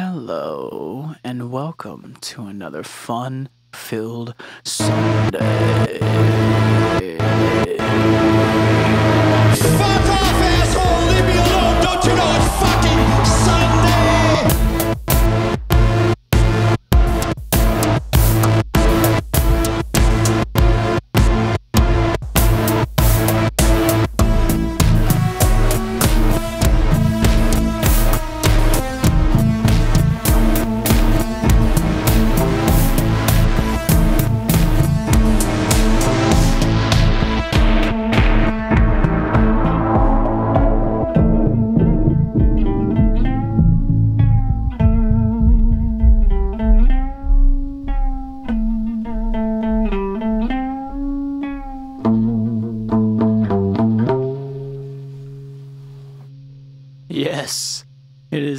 Hello and welcome to another fun-filled Sunday. Fuck off, asshole! Leave me alone! Don't you know it's fucking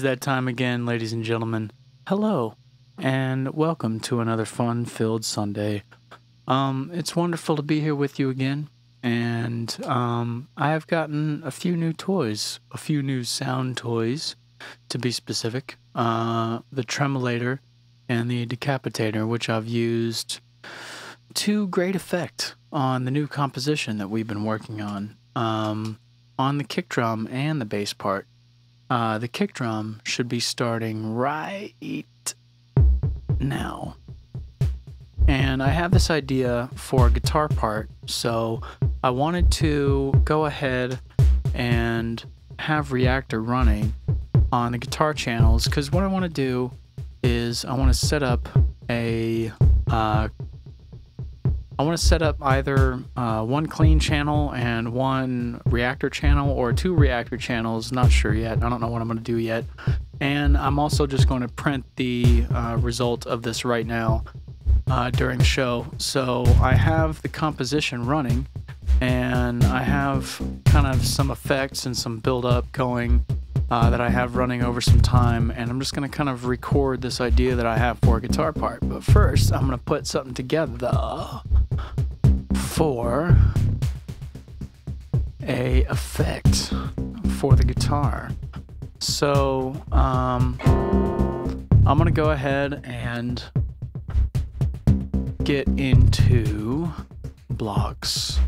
that time again, ladies and gentlemen. Hello and welcome to another fun-filled Sunday. It's wonderful to be here with you again, and I have gotten a few new toys, a few new sound toys to be specific. The Tremolator and the Decapitator, which I've used to great effect on the new composition that we've been working on the kick drum and the bass part. The kick drum should be starting right now. And I have this idea for a guitar part, so I wanted to go ahead and have Reaktor running on the guitar channels, because what I want to do is I want to set up a... I want to set up either one clean channel and one Reaktor channel, or two Reaktor channels, not sure yet. I don't know what I'm going to do yet. And I'm also just going to print the result of this right now during the show. So I have the composition running, and I have kind of some effects and some build-up going that I have running over some time, and I'm just going to kind of record this idea that I have for a guitar part. But first, I'm going to put something together for a effect for the guitar. So I'm going to go ahead and get into Blocks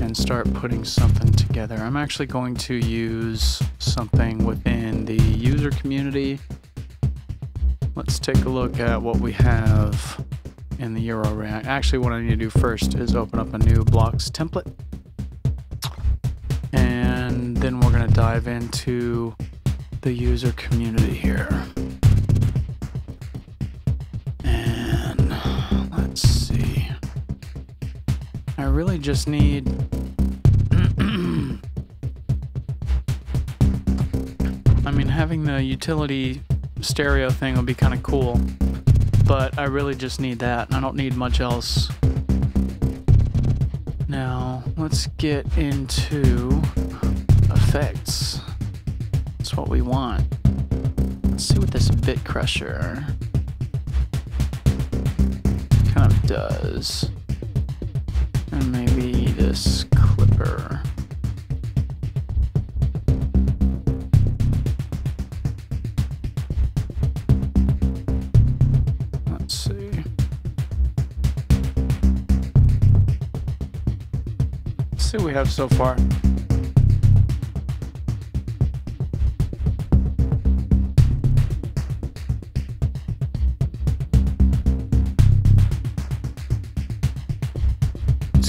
and start putting something together. I'm actually going to use something within the user community. Let's take a look at what we have in the Euro React. Actually, what I need to do first is open up a new Blocks template, and then we're going to dive into the user community here. And let's see. I really just need I mean, having the utility stereo thing would be kind of cool, but I really just need that. I don't need much else. Now, let's get into effects. That's what we want. Let's see what this Bitcrusher kind of does. And maybe this clipper. Let's see. Let's see what we have so far.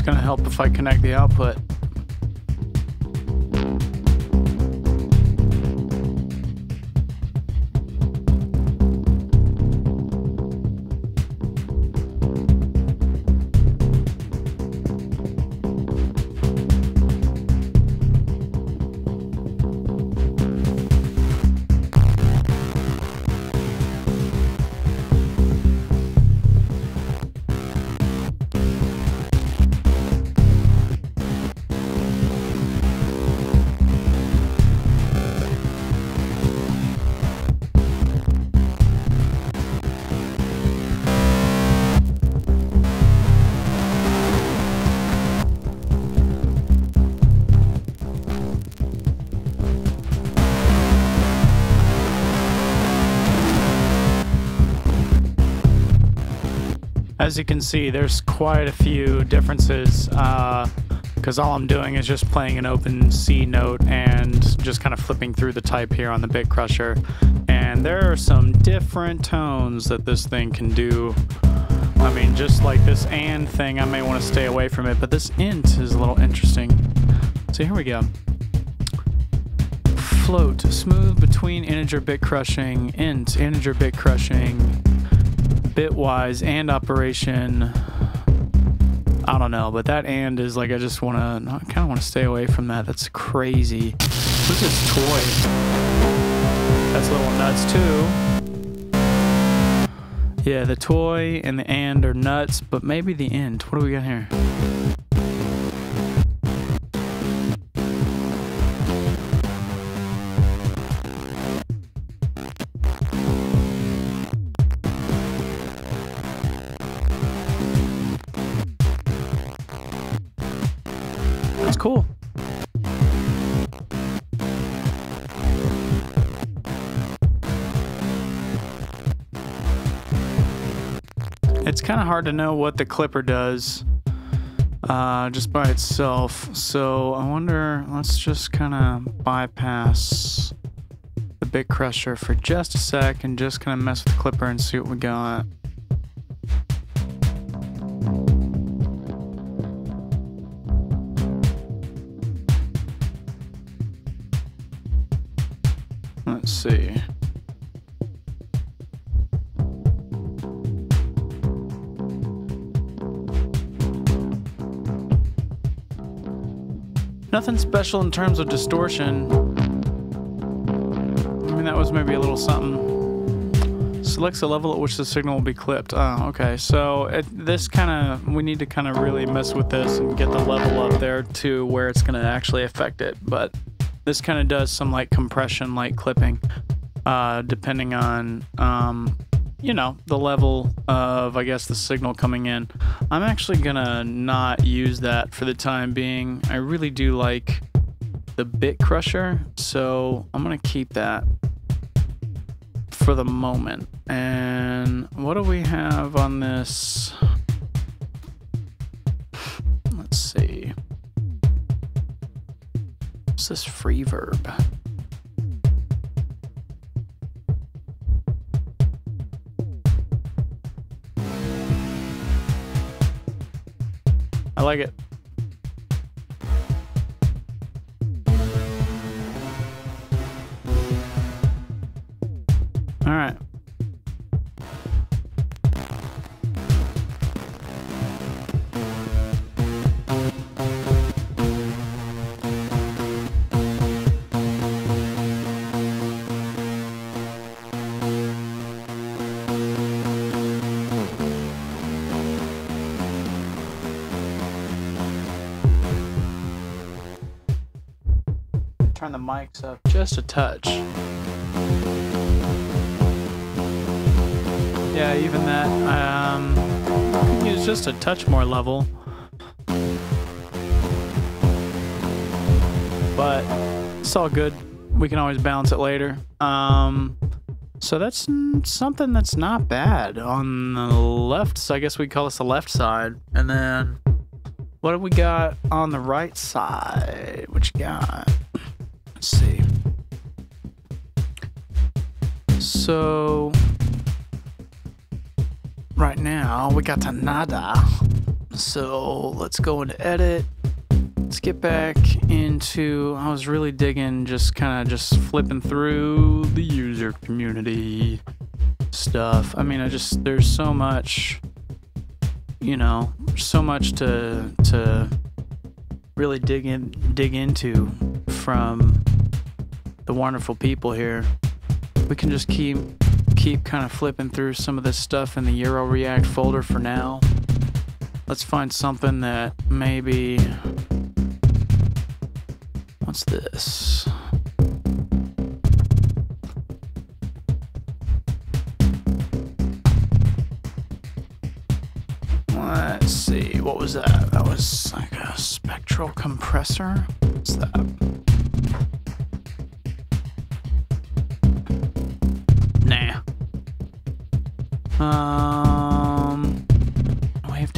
Gonna help if I connect the output. as you can see, there's quite a few differences because all I'm doing is just playing an open C note and just kind of flipping through the type here on the Bitcrusher. And there are some different tones that this thing can do. I mean, just like this and thing, I may want to stay away from it, but this int is a little interesting. So here we go. Float, smooth between integer bit crushing, int, integer bit crushing, bitwise, and operation. I don't know, but that and is like, I just want to, I kind of want to stay away from that. That's crazy. Who's this toy? That's a little nuts too. Yeah, the toy and the and are nuts, but maybe the end. What do we got here? That's cool. It's kind of hard to know what the clipper does just by itself. So I wonder, let's just kind of bypass the Bitcrusher for just a sec and just kind of mess with the clipper and see what we got. Let's see. Nothing special in terms of distortion. I mean, that was maybe a little something. Selects a level at which the signal will be clipped. Oh, okay. So this kind of, we need to kind of really mess with this and get the level up there to where it's going to actually affect it. But this kind of does some like compression, like clipping, depending on, you know, the level of, I guess, the signal coming in. I'm actually gonna not use that for the time being. I really do like the Bitcrusher, so I'm gonna keep that for the moment. And what do we have on this? Let's see. What's this Freeverb? I like it. All right. Turn the mics up just a touch. Yeah, even that. I can use just a touch more level. But it's all good. We can always balance it later. So that's something that's not bad on the left. So I guess we call this the left side. And then what have we got on the right side? What you got? Let's see. So right now we got to nada. So let's go into edit. Let's get back into, I was really digging just kind of just flipping through the user community stuff. I mean, I just, there's so much, you know, so much to really dig into from the wonderful people here. We can just keep kind of flipping through some of this stuff in the Euro React folder for now. Let's find something that maybe, what's this? Let's see, what was that? That was like a spectral compressor? What's that?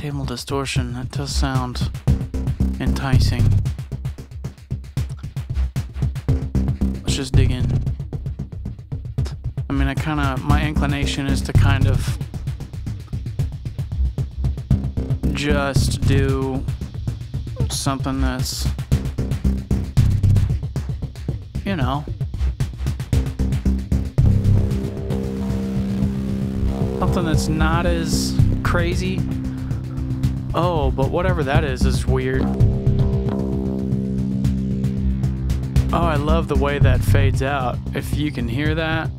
table distortion, that does sound enticing. Let's just dig in. I mean, my inclination is to kind of just do something that's, you know, something that's not as crazy. Oh, but whatever that is weird. Oh, I love the way that fades out. If you can hear that.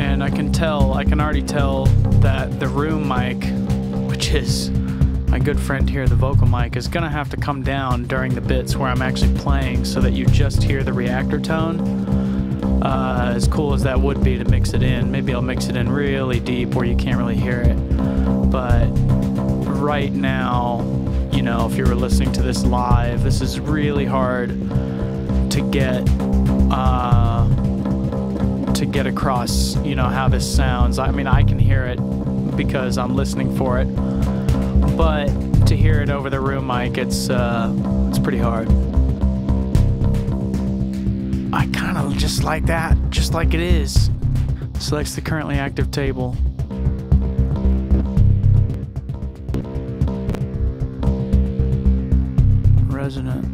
And I can already tell that the room mic, which is my good friend here, the vocal mic, is gonna have to come down during the bits where I'm actually playing so that you just hear the reactor tone. As cool as that would be to mix it in, maybe I'll mix it in really deep where you can't really hear it. But right now, you know, if you were listening to this live, this is really hard to get across, you know, how this sounds. I mean, I can hear it because I'm listening for it. But to hear it over the room mic, it's pretty hard. I kind of just like that, just like it is. Selects the currently active table. Resonant.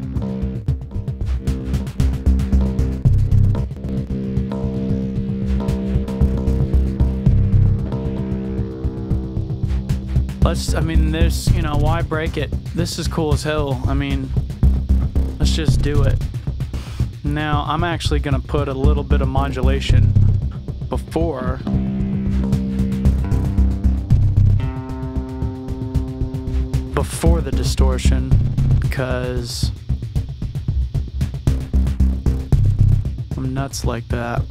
I mean, there's, you know, why break it? This is cool as hell. I mean, let's just do it. Now, I'm actually going to put a little bit of modulation before. Before the distortion, because I'm nuts like that.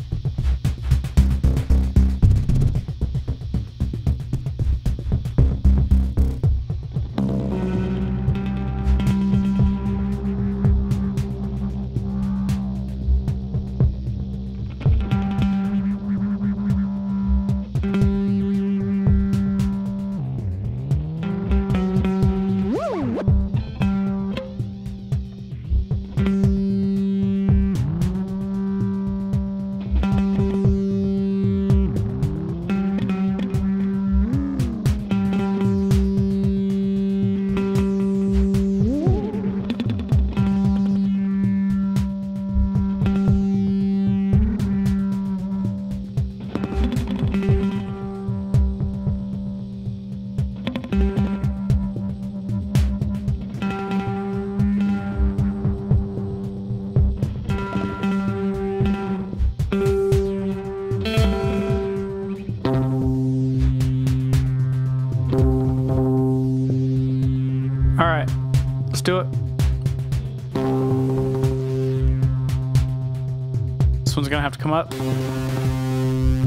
Come up.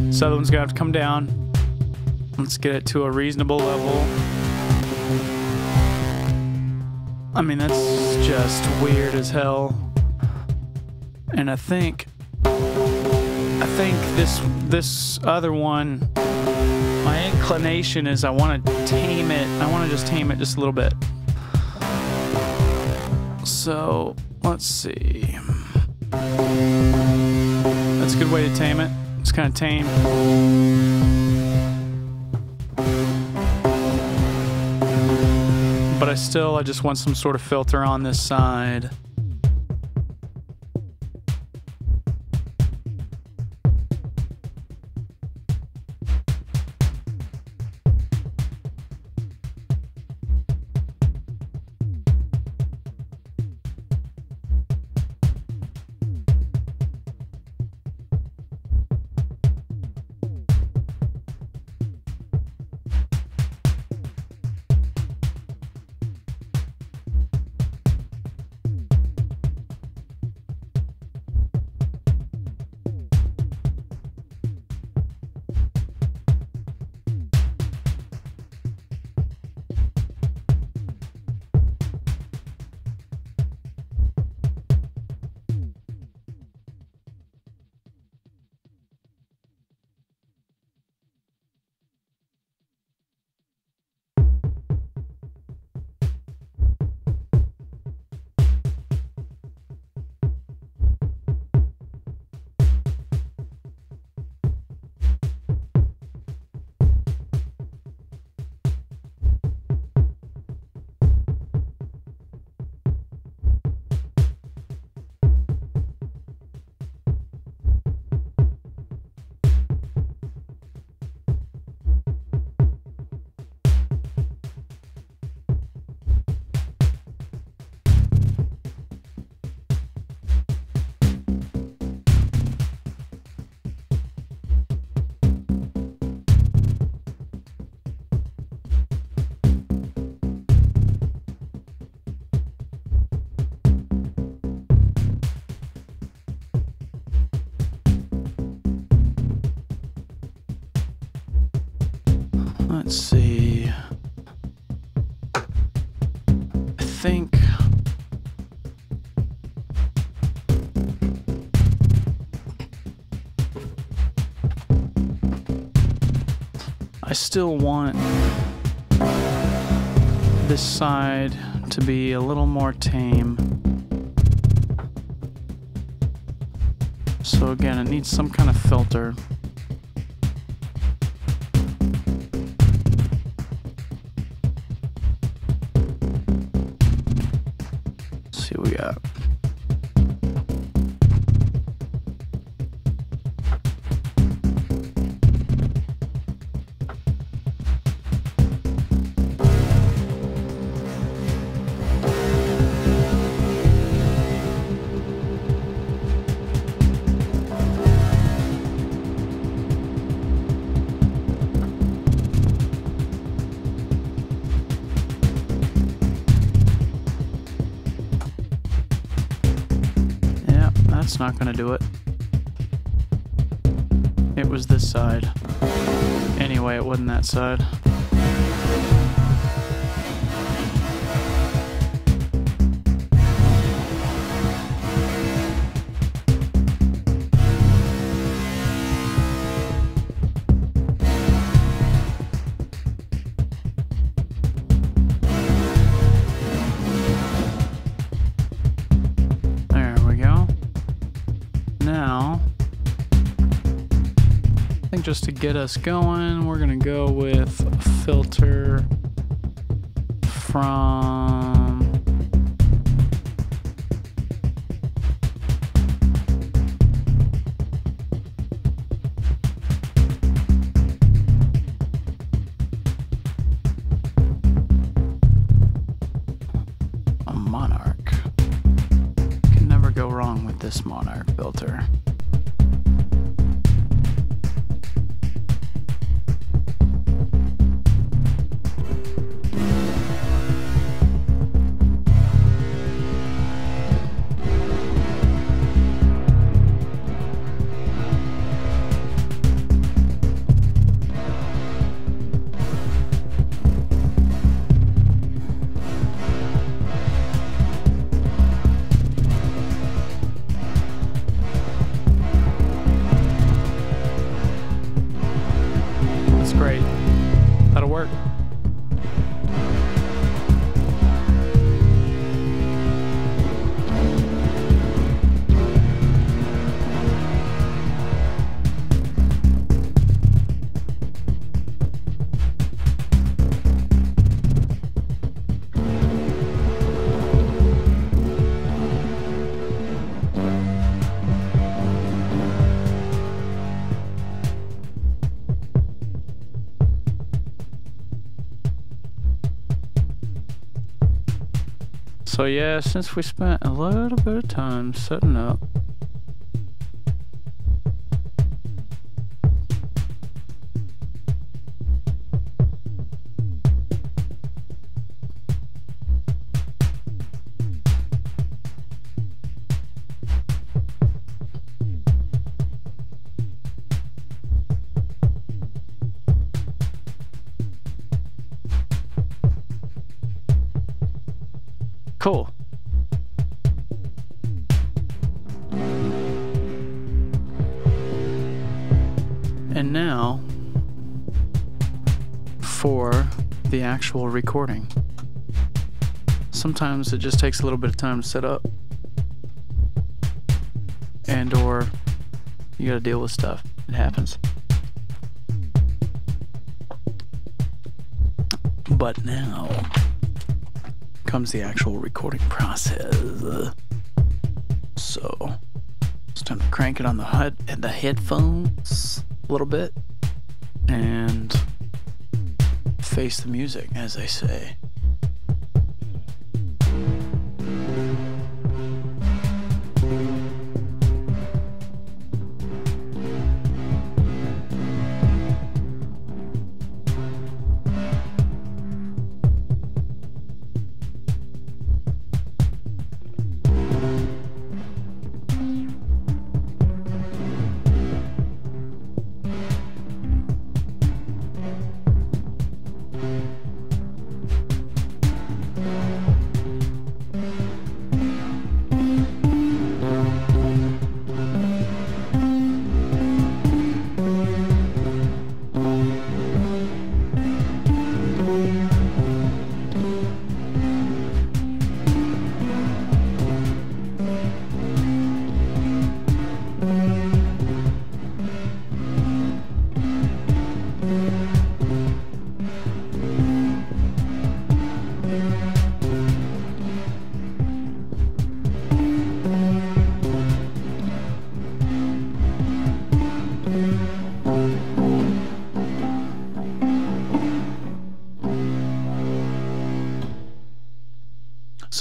This other one's gonna have to come down. Let's get it to a reasonable level. I mean, that's just weird as hell. And I think this other one, my inclination is I want to tame it. I want to just tame it just a little bit. So let's see. That's a good way to tame it. It's kind of tame. But I just want some sort of filter on this side. Let's see. I think I still want this side to be a little more tame. So again, it needs some kind of filter. Let's see what we got. It's not gonna do it. It was this side. Anyway, it wasn't that side. Just to get us going, we're gonna go with a filter from a Monarch. Can never go wrong with this Monarch filter. So yeah, since we spent a little bit of time setting up, cool. And now for the actual recording. Sometimes it just takes a little bit of time to set up, and or you gotta deal with stuff. It happens. But now comes the actual recording process. So it's time to crank it on the HUD and the headphones a little bit and face the music, as they say.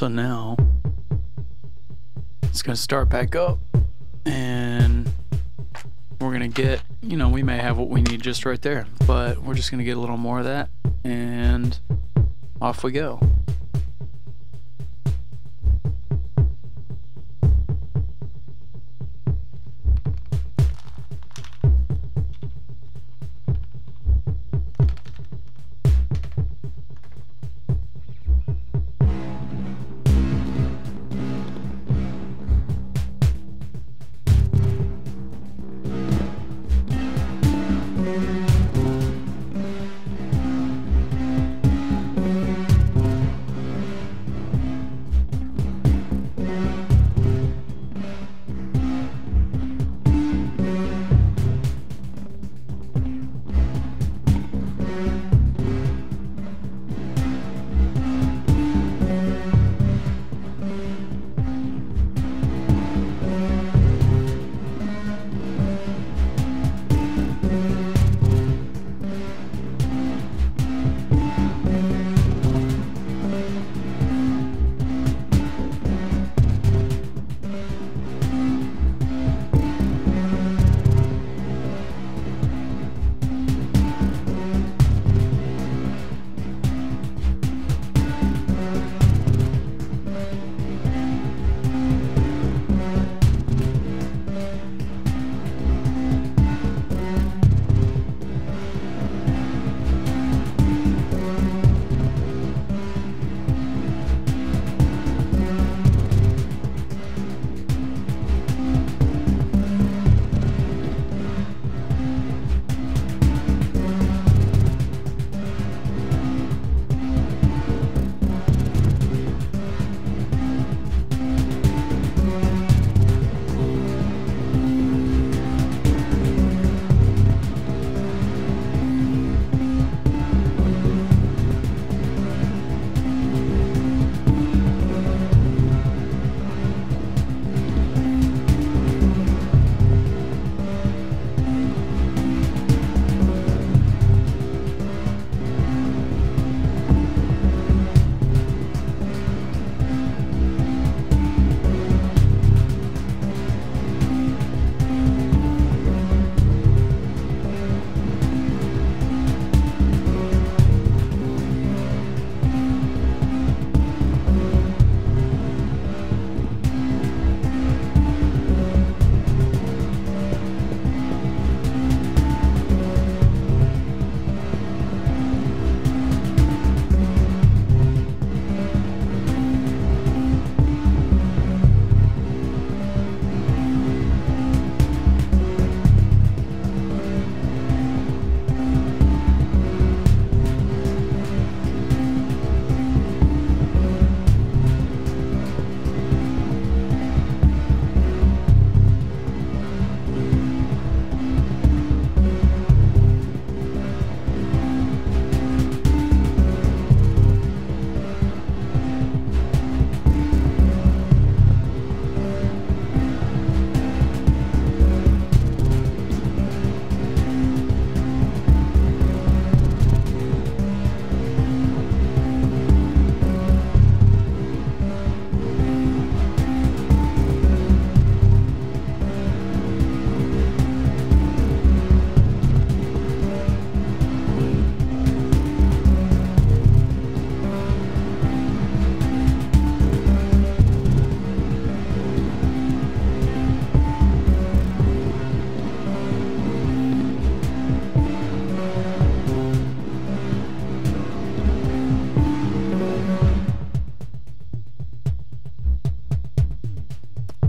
So now it's gonna start back up and we're gonna get, you know, we may have what we need just right there, but we're just gonna get a little more of that and off we go.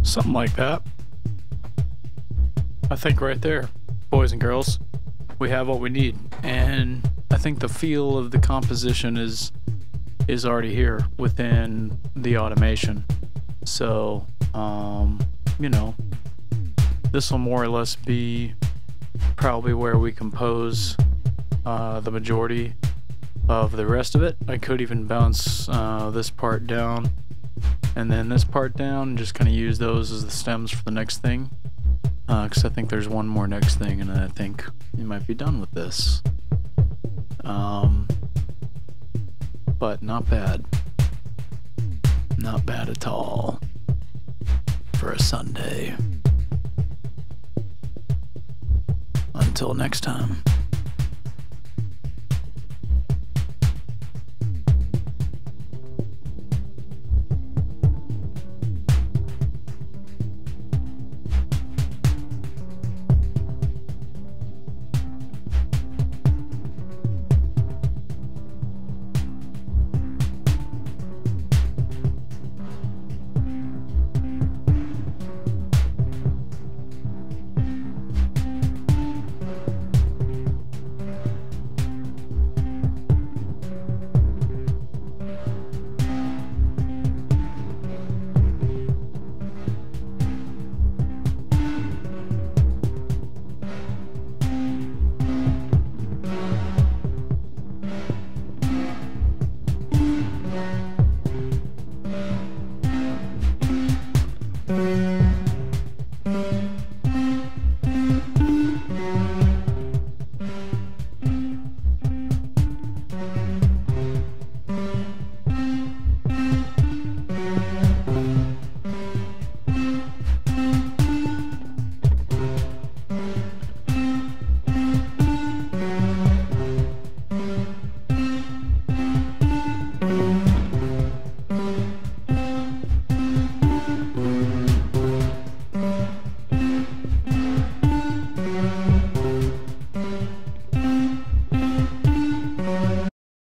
Something like that. I think right there, boys and girls, we have what we need. And I think the feel of the composition is already here within the automation. So, you know, this will more or less be probably where we compose the majority of the rest of it. I could even bounce this part down and then this part down, just kind of use those as the stems for the next thing, because I think there's one more next thing and I think you might be done with this, but not bad, Not bad at all. For a Sunday. Until next time.